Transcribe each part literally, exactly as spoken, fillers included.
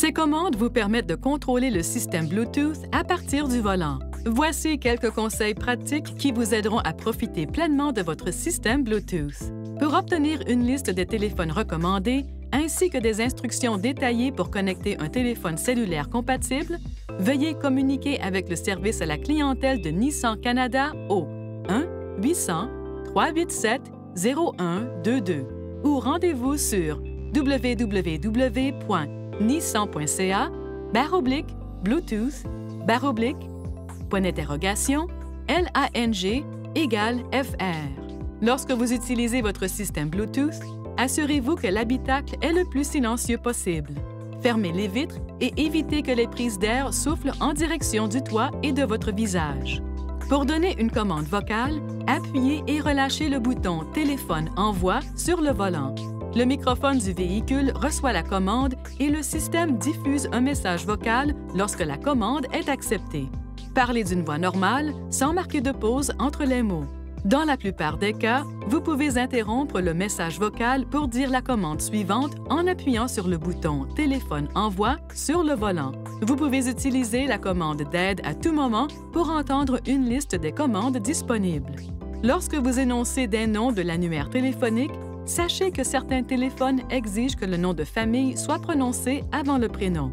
Ces commandes vous permettent de contrôler le système Bluetooth à partir du volant. Voici quelques conseils pratiques qui vous aideront à profiter pleinement de votre système Bluetooth. Pour obtenir une liste des téléphones recommandés, ainsi que des instructions détaillées pour connecter un téléphone cellulaire compatible, veuillez communiquer avec le service à la clientèle de Nissan Canada au un huit cents trois huit sept zéro un deux deux ou rendez-vous sur w w w point nissan point c a barre oblique bluetooth barre oblique point d'interrogation L A N G égale F R. Lorsque vous utilisez votre système Bluetooth, assurez-vous que l'habitacle est le plus silencieux possible. Fermez les vitres et évitez que les prises d'air soufflent en direction du toit et de votre visage. Pour donner une commande vocale, appuyez et relâchez le bouton « Téléphone envoie » sur le volant. Le microphone du véhicule reçoit la commande et le système diffuse un message vocal lorsque la commande est acceptée. Parlez d'une voix normale, sans marquer de pause entre les mots. Dans la plupart des cas, vous pouvez interrompre le message vocal pour dire la commande suivante en appuyant sur le bouton « Téléphone envoie » sur le volant. Vous pouvez utiliser la commande d'aide à tout moment pour entendre une liste des commandes disponibles. Lorsque vous énoncez des noms de l'annuaire téléphonique, sachez que certains téléphones exigent que le nom de famille soit prononcé avant le prénom.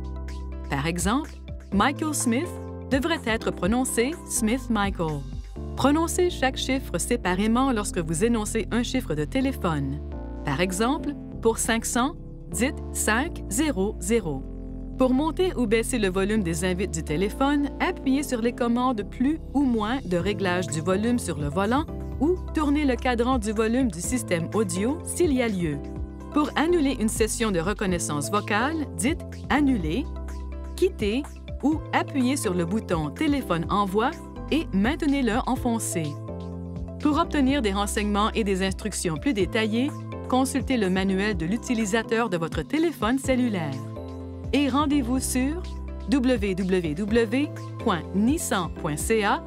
Par exemple, Michael Smith devrait être prononcé Smith Michael. Prononcez chaque chiffre séparément lorsque vous énoncez un chiffre de téléphone. Par exemple, pour cinq cents, dites cinq zéro zéro. Pour monter ou baisser le volume des invites du téléphone, appuyez sur les commandes plus ou moins de réglage du volume sur le volant ou tournez le cadran du volume du système audio s'il y a lieu. Pour annuler une session de reconnaissance vocale, dites annuler, quitter ou appuyez sur le bouton téléphone envoi et maintenez-le enfoncé. Pour obtenir des renseignements et des instructions plus détaillées, consultez le manuel de l'utilisateur de votre téléphone cellulaire. Et rendez-vous sur w w w point nissan point c a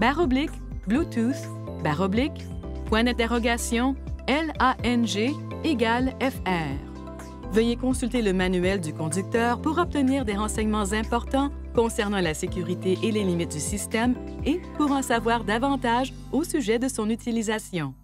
barre oblique bluetooth barre oblique point d'interrogation L A N G égale F R. Veuillez consulter le manuel du conducteur pour obtenir des renseignements importants concernant la sécurité et les limites du système et pour en savoir davantage au sujet de son utilisation.